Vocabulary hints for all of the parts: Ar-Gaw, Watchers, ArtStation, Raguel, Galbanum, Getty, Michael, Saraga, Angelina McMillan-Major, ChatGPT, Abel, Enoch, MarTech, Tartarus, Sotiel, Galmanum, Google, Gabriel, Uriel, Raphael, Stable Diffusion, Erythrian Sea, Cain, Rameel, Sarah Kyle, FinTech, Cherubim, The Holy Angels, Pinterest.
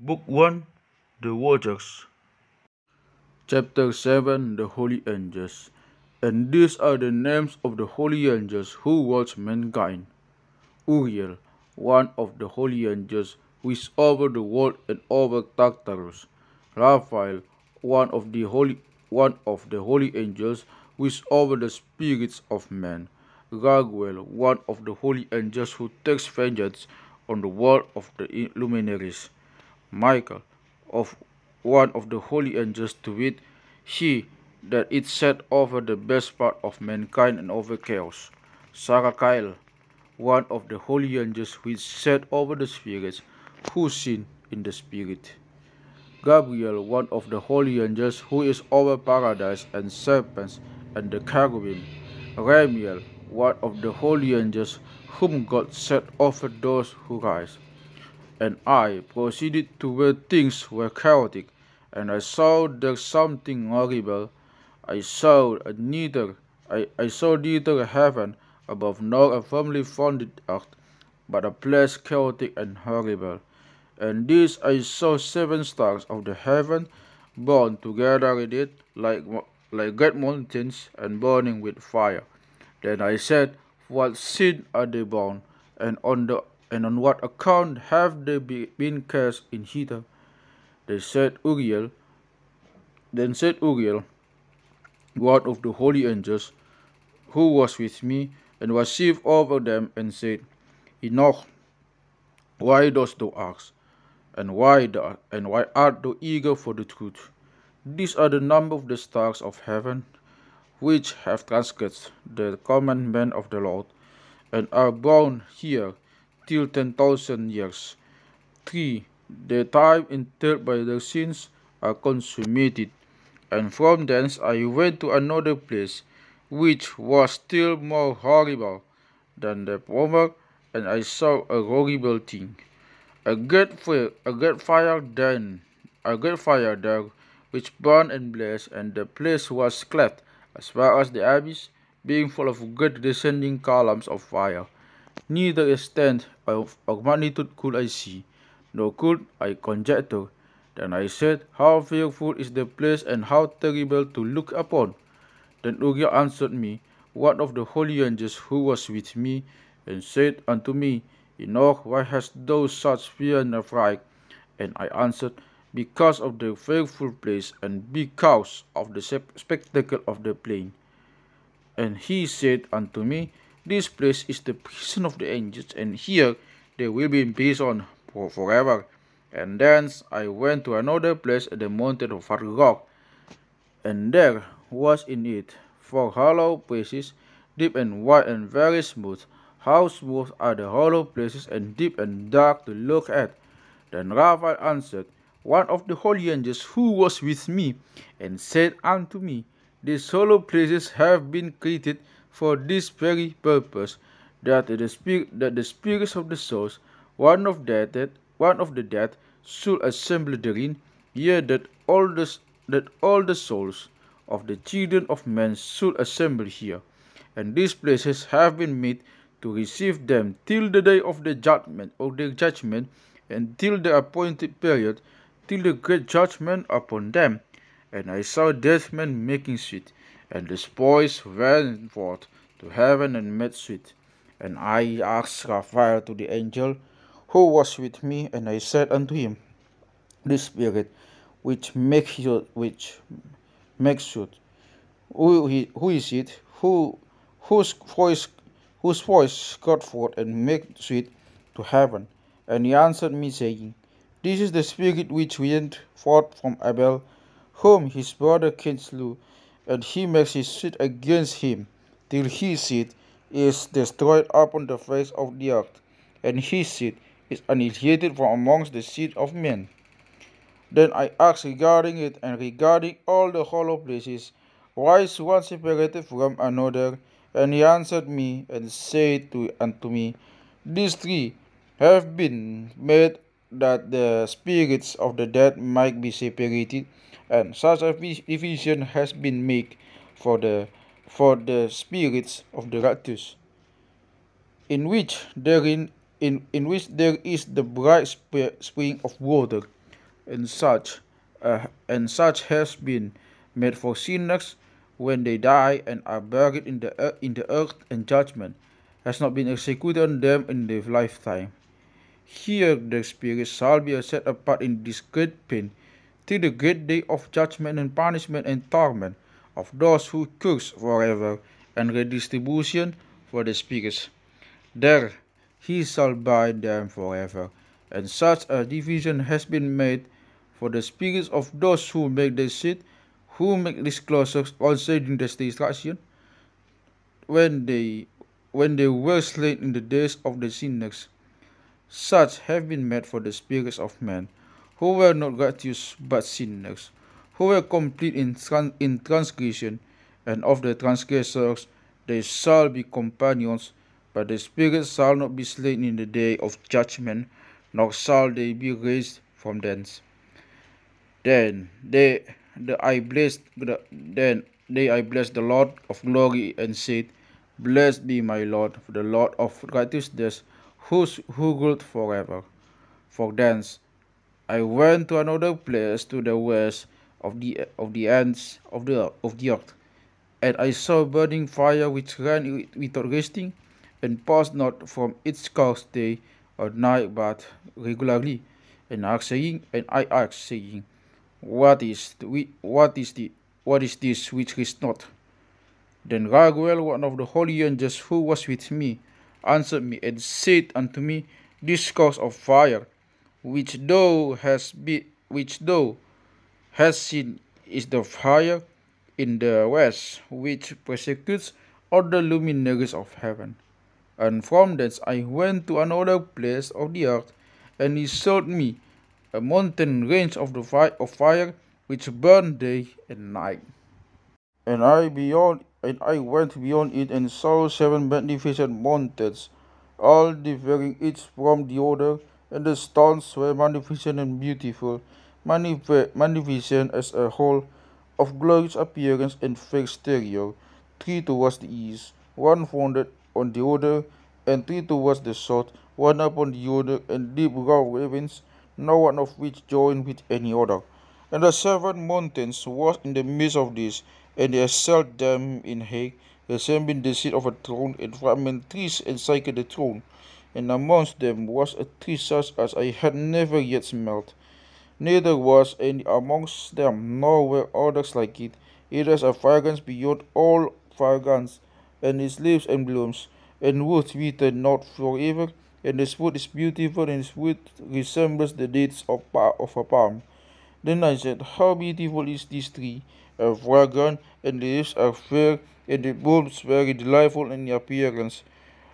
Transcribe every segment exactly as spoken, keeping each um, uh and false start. Book one The Watchers Chapter seven The Holy Angels. And these are the names of the holy angels who watch mankind. Uriel, one of the holy angels, who is over the world and over Tartarus. Raphael, one of the holy one of the holy angels, who is over the spirits of men. Raguel, one of the holy angels, who takes vengeance on the world of the luminaries. Michael, of one of the holy angels, to wit, she that is set over the best part of mankind and over chaos. Sarah Kyle, one of the holy angels, who is set over the spirits who sin in the spirit. Gabriel, one of the holy angels, who is over paradise and serpents and the cherubim. Rameel, one of the holy angels, whom God set over those who rise. And I proceeded to where things were chaotic, and I saw there something horrible. I saw neither I, I saw neither a heaven above nor a firmly founded earth, but a place chaotic and horrible. And this I saw seven stars of the heaven born together in it, like like great mountains, and burning with fire. Then I said, "What sin are they born, and on the And on what account have they be, been cast in hither?" They said, Uriel. Then said Uriel, one of the holy angels, who was with me, and was chief over them, and said, "Enoch, why dost thou ask? And why the, and why art thou eager for the truth? These are the number of the stars of heaven, which have transgressed the commandment of the Lord, and are bound here till ten thousand years. Three, the time entailed by their sins are consummated." And from thence I went to another place, which was still more horrible than the former, and I saw a horrible thing. A great fire, a great fire then, a great fire there, which burned and blazed, and the place was cleft as far as the abyss, being full of great descending columns of fire. Neither extent of magnitude could I see, nor could I conjecture. Then I said, "How fearful is the place, and how terrible to look upon!" Then Uriel answered me, one of the holy angels, who was with me, and said unto me, "Enoch, why hast thou such fear and affright?" And I answered, "Because of the fearful place, and because of the spectacle of the plain." And he said unto me, "This place is the prison of the angels, and here they will be imprisoned for forever." And thence I went to another place at the mountain of Ar-Gaw, and there was in it four hollow places, deep and wide and very smooth. How smooth are the hollow places, and deep and dark to look at! Then Raphael answered, one of the holy angels, who was with me, and said unto me, "These hollow places have been created for this very purpose, that the spirit, that the spirits of the souls, one of the dead, one of the dead, should assemble therein. Yea, that all the that all the souls of the children of men should assemble here, and these places have been made to receive them till the day of the judgment, or their judgment, and till the appointed period, till the great judgment upon them." And I saw dead men making sweet, and the spoils went forth to heaven and made sweet. And I asked Raphael, to the angel who was with me, and I said unto him, "This spirit which makes which makes sweet, who, who is it? Who whose voice whose voice got forth and made sweet to heaven?" And he answered me, saying, "This is the spirit which went forth from Abel, whom his brother Cain slew, and he makes his seed against him, till his seed is destroyed upon the face of the earth, and his seed is annihilated from amongst the seed of men." Then I asked regarding it, and regarding all the hollow places, "Why is one separated from another?" And he answered me, and said to unto me, "These three have been made that the spirits of the dead might be separated, and such a division has been made for the for the spirits of the righteous, in which therein in, in which there is the bright spring of water. and such, uh, and such has been made for sinners when they die and are buried in the uh, in the earth, and judgment has not been executed on them in their lifetime. Here their spirits shall be set apart in this great pain, till the great day of judgment and punishment and torment of those who curse forever, and redistribution for the spirits. There he shall bind them forever, and such a division has been made for the spirits of those who make their seed, who make disclosures concerning this destruction, when they when they were slain in the days of the sinners. Such have been made for the spirits of men, who were not righteous but sinners, who were complete in, trans in transgression, and of the transgressors they shall be companions, but the spirits shall not be slain in the day of judgment, nor shall they be raised from thence. Then they, the I blessed the, then they I blessed the Lord of glory, and said, Blessed be my Lord, the Lord of righteousness, who who ruled forever. For thence I went to another place to the west of the of the ends of the of the earth, and I saw burning fire which ran without resting, and passed not from its course day or night, but regularly. And I asked, saying, and I asked, saying, What is the, what is the what is this which is not? Then Raguel, one of the holy angels who was with me, answered me and said unto me, This course of fire, which thou hast be, which thou hast seen, is the fire in the west, which persecutes all the luminaries of heaven. And from thence I went to another place of the earth, and he showed me a mountain range of the fire of fire which burned day and night. And I beyond and I went beyond it, and saw seven magnificent mountains, all differing each from the other, and the stones were magnificent and beautiful, magnificent as a whole, of glorious appearance and fair exterior, three towards the east, one founded on the other, and three towards the south, one upon the other, and deep raw ravines, no one of which joined with any other. And the seven mountains was in the midst of this, and they assailed them in height, resembling the seat of a throne, and fragment trees encircled the throne. And amongst them was a tree such as I had never yet smelt. Neither was any amongst them, nor were others like it. It has a fragrance beyond all fragrance, and its leaves and blooms, and wood written not forever, and its fruit is beautiful, and its fruit resembles the dates of, of a palm. Then I said, How beautiful is this tree, a fragrant, and the leaves are fair, and the blooms very delightful in appearance.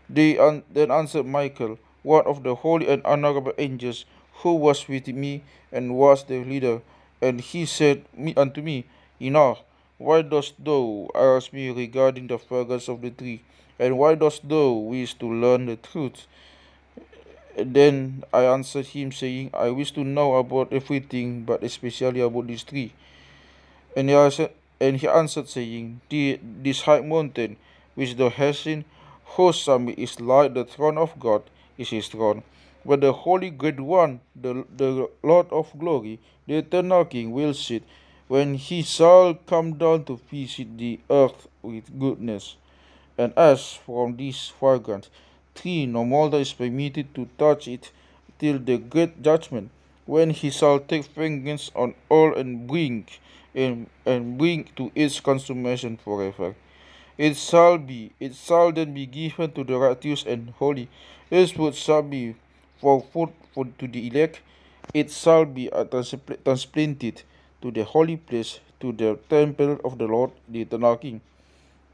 They un then answered Michael, one of the holy and honorable angels, who was with me, and was the leader, and he said me unto me, Enoch, why dost thou ask me regarding the fragrance of the tree, and why dost thou wish to learn the truth? Then I answered him, saying, I wish to know about everything, but especially about this tree. And he answered, and he answered saying, This high mountain which thou hast seen, whose summit is like the throne of God, is his throne. But the Holy Great One, the, the Lord of glory, the eternal King, will sit, when he shall come down to visit the earth with goodness. And as from this fragrance tree, no mortal is permitted to touch it till the great judgment, when he shall take vengeance on all and bring and, and bring to its consummation forever. It shall be, it shall then be given to the righteous and holy. Its fruit shall be for food for to the elect. It shall be transplanted to the holy place, to the temple of the Lord, the eternal King.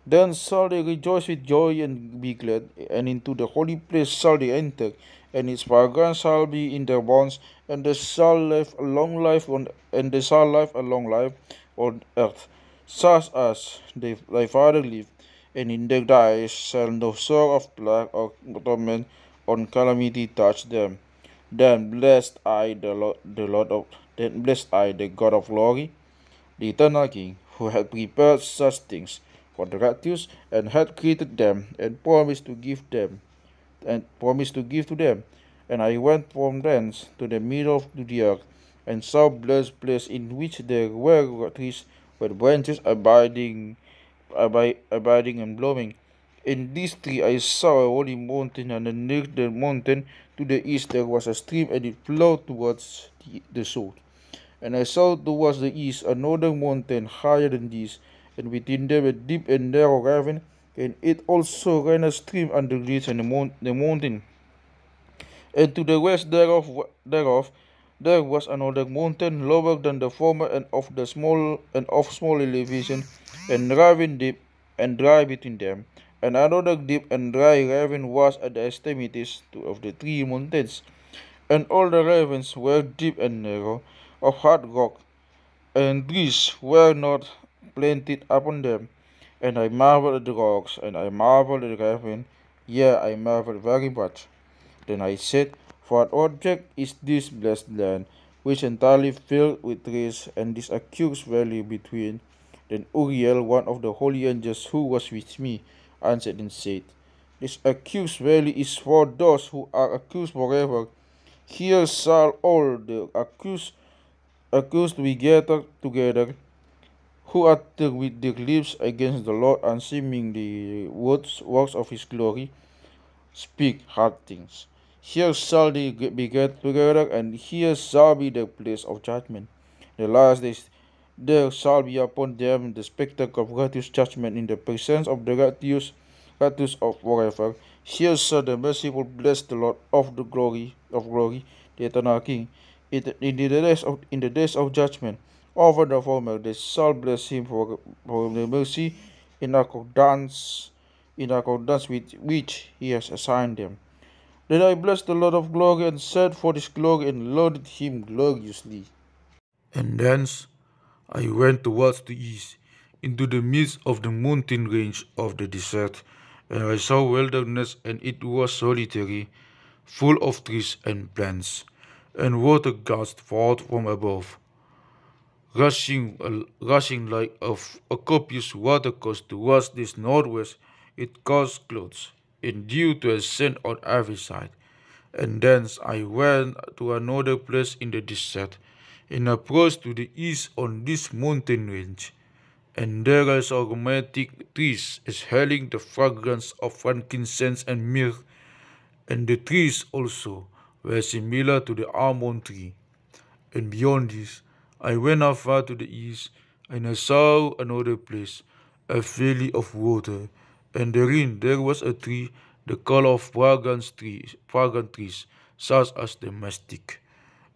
Then shall they rejoice with joy and be glad, and into the holy place shall they enter, and its fragrance shall be in their bones, and they shall live a long life on, and they shall live a long life on earth, such as they, thy father lived, and in their days shall no sorrow of plague or torment or calamity touch them. Then blessed I the Lord, the Lord of, then blessed I the God of glory, the eternal King, who had prepared such things for the righteous, and had created them, and promised to give them, and promised to give to them. And I went from thence to the middle of the earth, and saw blood place in which there were trees with branches abiding, abi abiding and blowing. In this tree I saw a holy mountain, and near the mountain to the east there was a stream, and it flowed towards the, the south. And I saw towards the east another mountain higher than these, and within them a deep and narrow ravine, and it also ran a stream underneath the, mount the mountain. And to the west thereof, thereof there was another mountain lower than the former, and of the small and of small elevation, and ravine deep and dry between them. And another deep and dry ravine was at the extremities of the three mountains. And all the ravines were deep and narrow, of hard rock, and trees were not planted upon them. And I marveled at the rocks, and I marveled at the ravine, yea, I marveled very much. Then I said, For an object is this blessed land, which entirely filled with trees, and this accursed valley between. Then Uriel, one of the holy angels who was with me, answered and said, This accursed valley is for those who are accused forever. Here shall all the accused, accused be gathered together, who utter with their lips against the Lord, and seeming the words, works of his glory, speak hard things. Here shall they be gathered together, and here shall be the place of judgment. The last days there shall be upon them the spectacle of righteous judgment in the presence of the righteous, righteous of forever. Here shall the merciful bless the Lord of the glory of glory, the eternal King. It, in the days of in the days of judgment over the former, they shall bless him for for the mercy in accordance in accordance with which he has assigned them. Then I blessed the Lord of glory, and said for his glory, and loaded him gloriously. And thence I went towards the east, into the midst of the mountain range of the desert, and I saw wilderness, and it was solitary, full of trees and plants, and water gushed forth from above, rushing, uh, rushing like a, a copious watercourse towards this northwest. It caused clouds and dew to ascend on every side. And thence I went to another place in the desert, and approached to the east on this mountain range. And there I saw aromatic trees exhaling the fragrance of frankincense and myrrh, and the trees also were similar to the almond tree. And beyond this, I went afar to the east, and I saw another place, a valley of water, and therein there was a tree, the color of fragrant trees, fragrant trees, such as the mastic.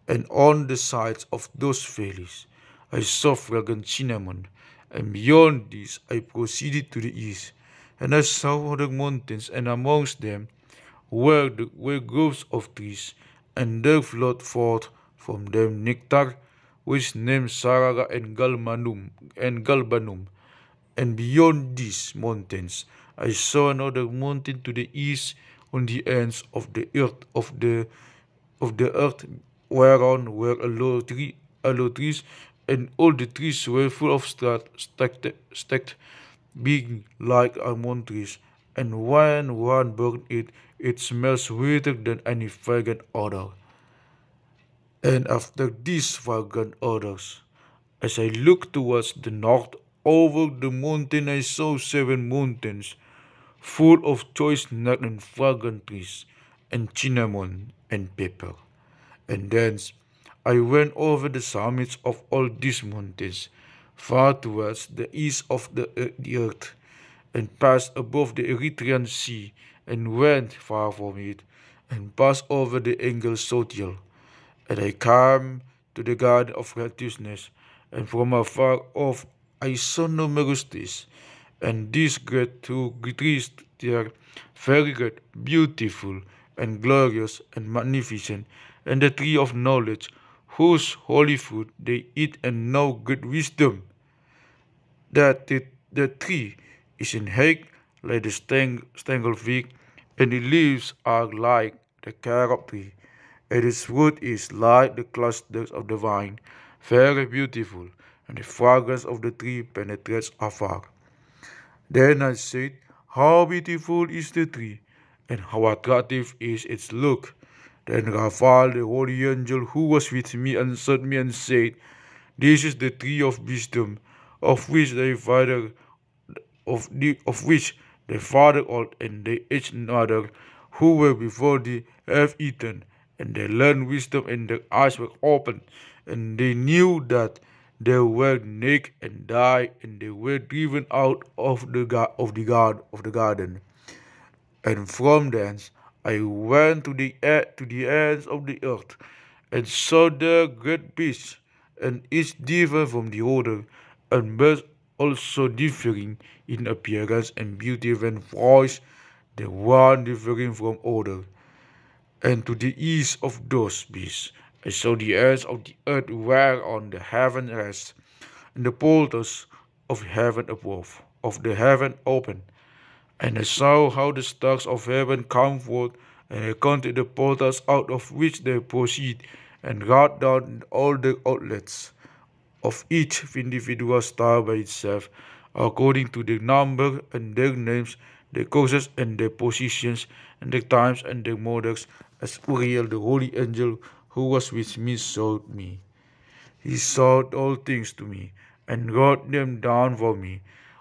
And on the sides of those valleys I saw fragrant cinnamon, and beyond this I proceeded to the east, and I saw other mountains, and amongst them were, the, were groves of trees, and there flowed forth from them nectar, which named Saraga and Galmanum and Galbanum. And beyond these mountains I saw another mountain to the east on the ends of the earth of the of the earth. Whereon were aloe tree, aloe trees, and all the trees were full of stalk, stacked, stacked, being like almond trees. And when one burned it, it smells sweeter than any fragrant odor. And after these fragrant odors, as I looked towards the north over the mountain, I saw seven mountains, full of choice nut and fragrant trees, and cinnamon and pepper. And thence I went over the summits of all these mountains, far towards the east of the, uh, the earth, and passed above the Erythrian Sea, and went far from it, and passed over the angle Sotiel. And I came to the garden of righteousness, and from afar off I saw numerous trees, and these great two trees there, very great, beautiful, and glorious, and magnificent, and the tree of knowledge, whose holy fruit they eat and know good wisdom. That the, the tree is in height like the stang, stangle fig, and the leaves are like the carob tree, and its fruit is like the clusters of the vine, very beautiful, and the fragrance of the tree penetrates afar. Then I said, How beautiful is the tree, and how attractive is its look! Then Raphael, the holy angel who was with me, answered me and said, This is the tree of wisdom, of which thy father, of the, of which thy father old and thy aged mother, who were before thee, have eaten, and they learned wisdom, and their eyes were opened, and they knew that they were naked and died, and they were driven out of the of the guard of the garden. And from thence I went to the to the ends of the earth, and saw there great beasts, and each different from the other, and birds also differing in appearance and beauty and voice, the one differing from other. And to the east of those beasts I saw the ends of the earth whereon the heaven rests, and the portals of heaven above, of the heaven open. And I saw how the stars of heaven come forth, and I counted the portals out of which they proceed, and wrote down all the outlets of each individual star by itself, according to their number and their names, their courses and their positions, and their times and their modes, as Uriel the holy angel who was with me showed me. He showed all things to me, and wrote them down for me.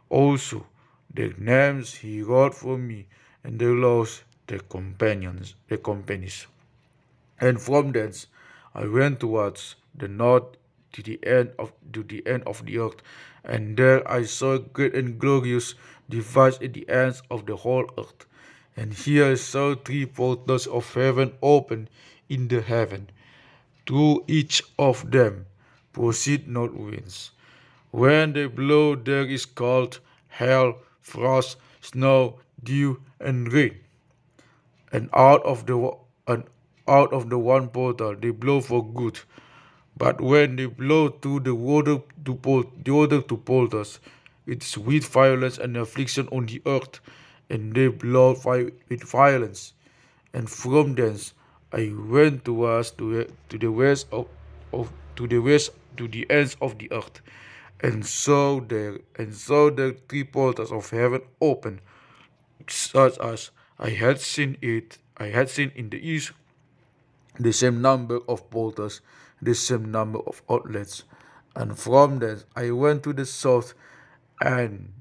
Also, their names he wrote for me, and their laws, their companions, their companies. And from thence I went towards the north to the end of to the end of the earth, and there I saw a great and glorious device at the ends of the whole earth. And here I saw three portals of heaven open in the heaven. Through each of them proceed north winds. When they blow, there is called hail, frost, snow, dew, and rain. And out of the and out of the one portal they blow for good. But when they blow through the water to port, the other two portals, it is with violence and affliction on the earth, and they blow with violence. And from thence I went towards to, to the west of, of to the west to the ends of the earth, and saw there and saw the three portals of heaven open, such as I had seen it I had seen in the east, the same number of portals, the same number of outlets. And from thence I went to the south, and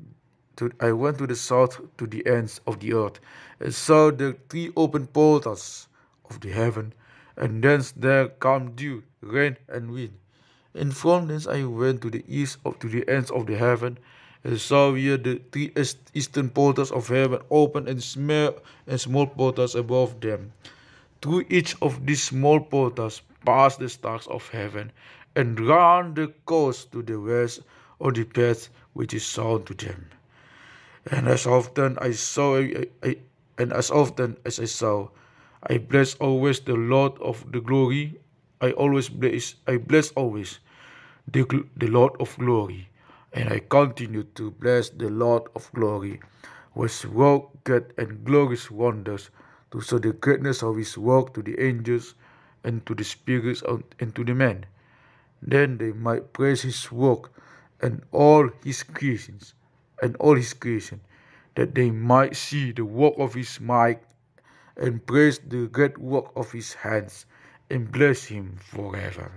to, I went to the south to the ends of the earth, and saw the three open portals of the heaven, and thence there come dew, rain, and wind. And from thence I went to the east of to the ends of the heaven, and saw here the three eastern portals of heaven open, and small and small portals above them. Through each of these small portals passed the stars of heaven, and round the coast to the west of the path which is sound to them. And as often I saw, I, I, and as often as I saw. I bless always the Lord of the glory. I always bless. I bless always the, the Lord of glory, and I continue to bless the Lord of glory, whose work great and glorious wonders, to show the greatness of His work to the angels, and to the spirits, and to the men, then they might praise His work, and all His creations, and all His creation, that they might see the work of His might, and praise the great work of His hands, and bless Him forever.